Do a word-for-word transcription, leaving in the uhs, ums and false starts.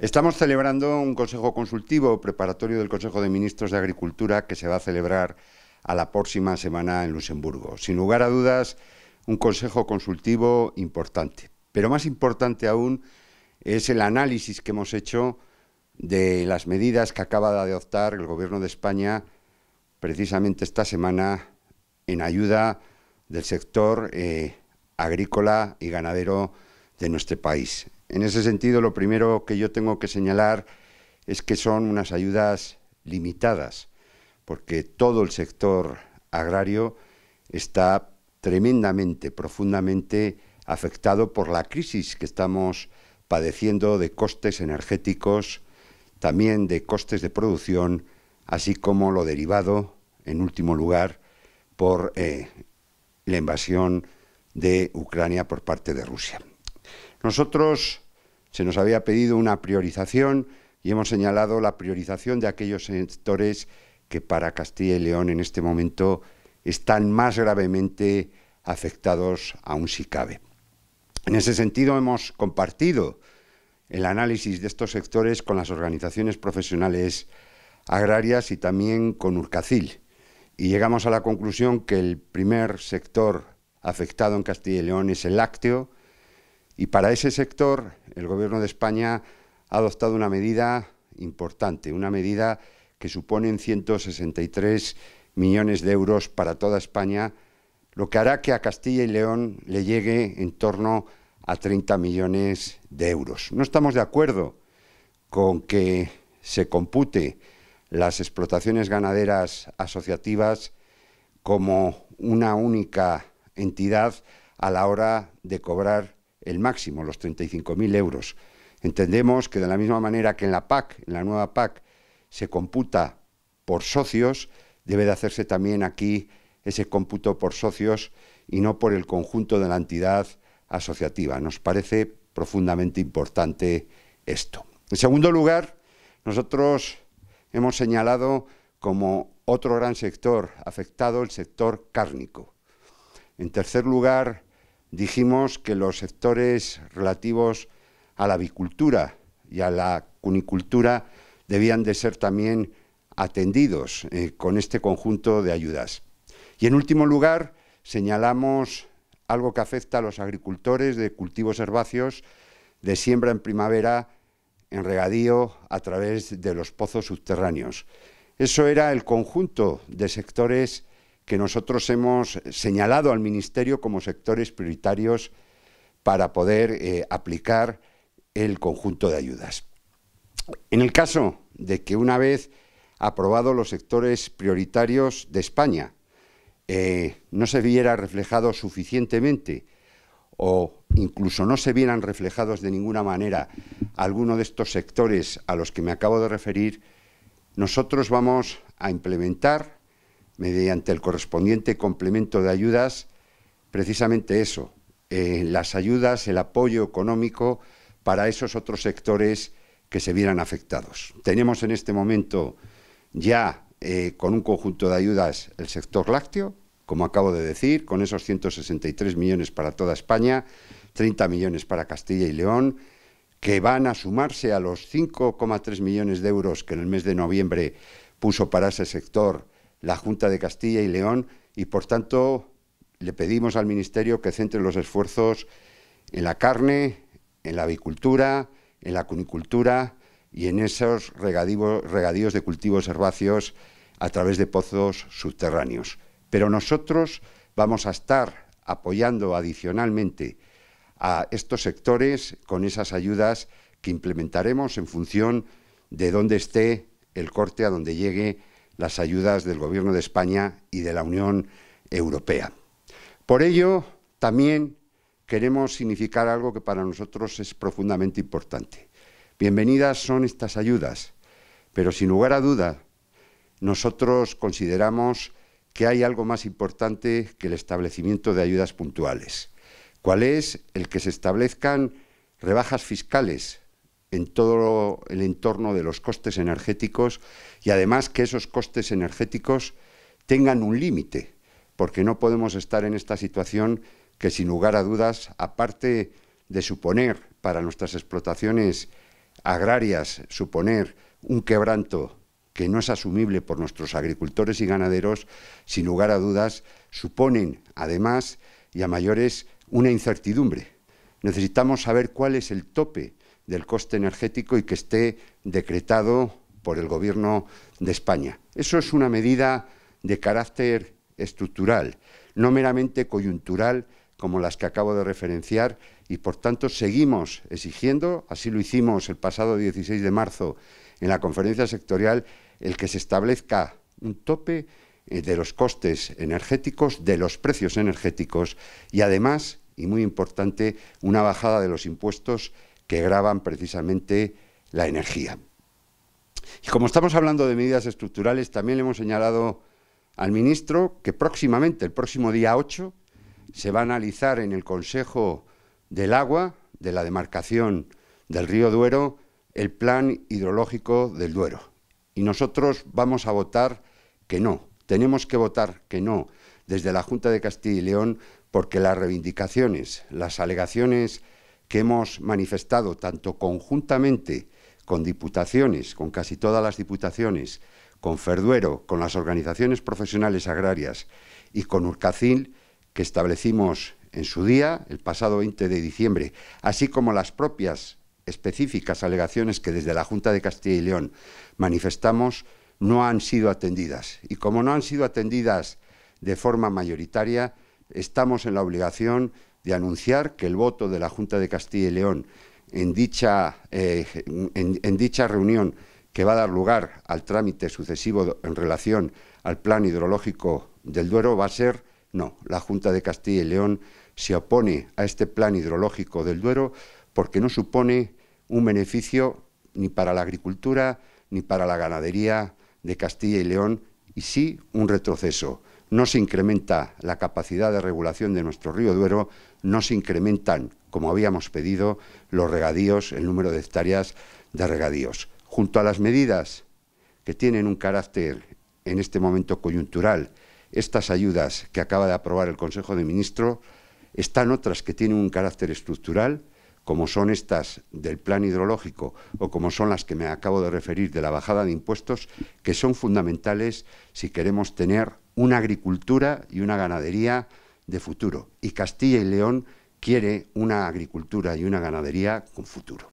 Estamos celebrando un Consejo Consultivo preparatorio del Consejo de Ministros de Agricultura que se va a celebrar a la próxima semana en Luxemburgo. Sin lugar a dudas, un Consejo Consultivo importante. Pero más importante aún es el análisis que hemos hecho de las medidas que acaba de adoptar el Gobierno de España precisamente esta semana en ayuda del sector eh, agrícola y ganadero de nuestro país. En ese sentido, lo primero que yo tengo que señalar es que son unas ayudas limitadas, porque todo el sector agrario está tremendamente, profundamente afectado por la crisis que estamos padeciendo de costes energéticos, también de costes de producción, así como lo derivado, en último lugar, por eh, la invasión de Ucrania por parte de Rusia. Nosotros se nos había pedido una priorización y hemos señalado la priorización de aquellos sectores que para Castilla y León en este momento están más gravemente afectados, aún si cabe. En ese sentido, hemos compartido el análisis de estos sectores con las organizaciones profesionales agrarias y también con Urcacil. Y llegamos a la conclusión que el primer sector afectado en Castilla y León es el lácteo, y para ese sector el Gobierno de España ha adoptado una medida importante, una medida que supone ciento sesenta y tres millones de euros para toda España, lo que hará que a Castilla y León le llegue en torno a treinta millones de euros. No estamos de acuerdo con que se compute las explotaciones ganaderas asociativas como una única entidad a la hora de cobrar el máximo, los treinta y cinco mil euros. Entendemos que de la misma manera que en la P A C, en la nueva P A C, se computa por socios, debe de hacerse también aquí ese cómputo por socios y no por el conjunto de la entidad asociativa. Nos parece profundamente importante esto. En segundo lugar, nosotros hemos señalado como otro gran sector afectado el sector cárnico. En tercer lugar, dijimos que los sectores relativos a la avicultura y a la cunicultura debían de ser también atendidos eh, con este conjunto de ayudas. Y en último lugar, señalamos algo que afecta a los agricultores de cultivos herbáceos, de siembra en primavera, en regadío, a través de los pozos subterráneos. Eso era el conjunto de sectores que nosotros hemos señalado al Ministerio como sectores prioritarios para poder eh, aplicar el conjunto de ayudas. En el caso de que una vez aprobados los sectores prioritarios de España, eh, no se viera reflejado suficientemente o incluso no se vieran reflejados de ninguna manera alguno de estos sectores a los que me acabo de referir, nosotros vamos a implementar mediante el correspondiente complemento de ayudas, precisamente eso, eh, las ayudas, el apoyo económico para esos otros sectores que se vieran afectados. Tenemos en este momento ya eh, con un conjunto de ayudas el sector lácteo, como acabo de decir, con esos ciento sesenta y tres millones para toda España, treinta millones para Castilla y León, que van a sumarse a los cinco coma tres millones de euros que en el mes de noviembre puso para ese sector la Junta de Castilla y León, y por tanto le pedimos al Ministerio que centre los esfuerzos en la carne, en la avicultura, en la cunicultura y en esos regadíos de cultivos herbáceos a través de pozos subterráneos. Pero nosotros vamos a estar apoyando adicionalmente a estos sectores con esas ayudas que implementaremos en función de dónde esté el corte, a donde llegue las ayudas del Gobierno de España y de la Unión Europea. Por ello, también queremos significar algo que para nosotros es profundamente importante. Bienvenidas son estas ayudas, pero sin lugar a duda, nosotros consideramos que hay algo más importante que el establecimiento de ayudas puntuales. ¿Cuál es? El que se establezcan rebajas fiscales en todo el entorno de los costes energéticos y además que esos costes energéticos tengan un límite, porque no podemos estar en esta situación que sin lugar a dudas, aparte de suponer para nuestras explotaciones agrarias suponer un quebranto que no es asumible por nuestros agricultores y ganaderos, sin lugar a dudas, suponen, además, y a mayores, una incertidumbre. Necesitamos saber cuál es el tope del coste energético y que esté decretado por el Gobierno de España. Eso es una medida de carácter estructural, no meramente coyuntural, como las que acabo de referenciar, y por tanto seguimos exigiendo, así lo hicimos el pasado dieciséis de marzo en la conferencia sectorial, el que se establezca un tope de los costes energéticos, de los precios energéticos y además, y muy importante, una bajada de los impuestos que gravan precisamente la energía. Y como estamos hablando de medidas estructurales, también le hemos señalado al ministro que próximamente, el próximo día ocho, se va a analizar en el Consejo del Agua, de la demarcación del río Duero, el plan hidrológico del Duero. Y nosotros vamos a votar que no. Tenemos que votar que no desde la Junta de Castilla y León, porque las reivindicaciones, las alegaciones que hemos manifestado, tanto conjuntamente con diputaciones, con casi todas las diputaciones, con Ferduero, con las organizaciones profesionales agrarias y con Urcacil, que establecimos en su día, el pasado veinte de diciembre, así como las propias específicas alegaciones que desde la Junta de Castilla y León manifestamos, no han sido atendidas. Y como no han sido atendidas de forma mayoritaria, estamos en la obligación de anunciar que el voto de la Junta de Castilla y León en dicha, eh, en, en dicha reunión que va a dar lugar al trámite sucesivo en relación al plan hidrológico del Duero va a ser no. La Junta de Castilla y León se opone a este plan hidrológico del Duero porque no supone un beneficio ni para la agricultura ni para la ganadería de Castilla y León, y sí un retroceso. No se incrementa la capacidad de regulación de nuestro río Duero, no se incrementan, como habíamos pedido, los regadíos, el número de hectáreas de regadíos. Junto a las medidas que tienen un carácter en este momento coyuntural, estas ayudas que acaba de aprobar el Consejo de Ministros, están otras que tienen un carácter estructural, como son estas del plan hidrológico o como son las que me acabo de referir de la bajada de impuestos, que son fundamentales si queremos tener una agricultura y una ganadería de futuro. Y Castilla y León quiere una agricultura y una ganadería con futuro.